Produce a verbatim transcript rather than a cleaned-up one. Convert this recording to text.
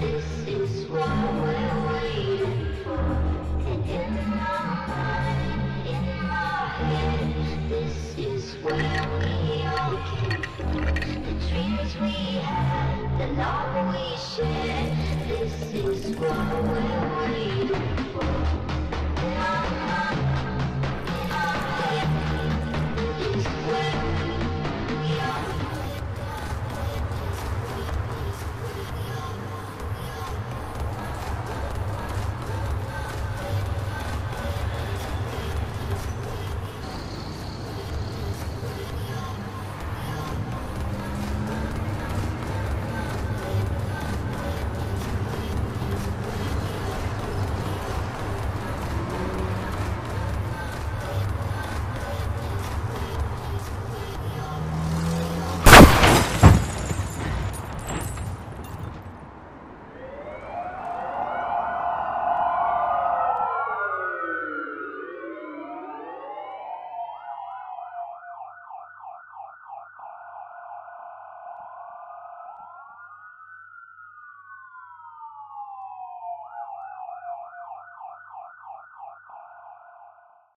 This is what we're waiting for.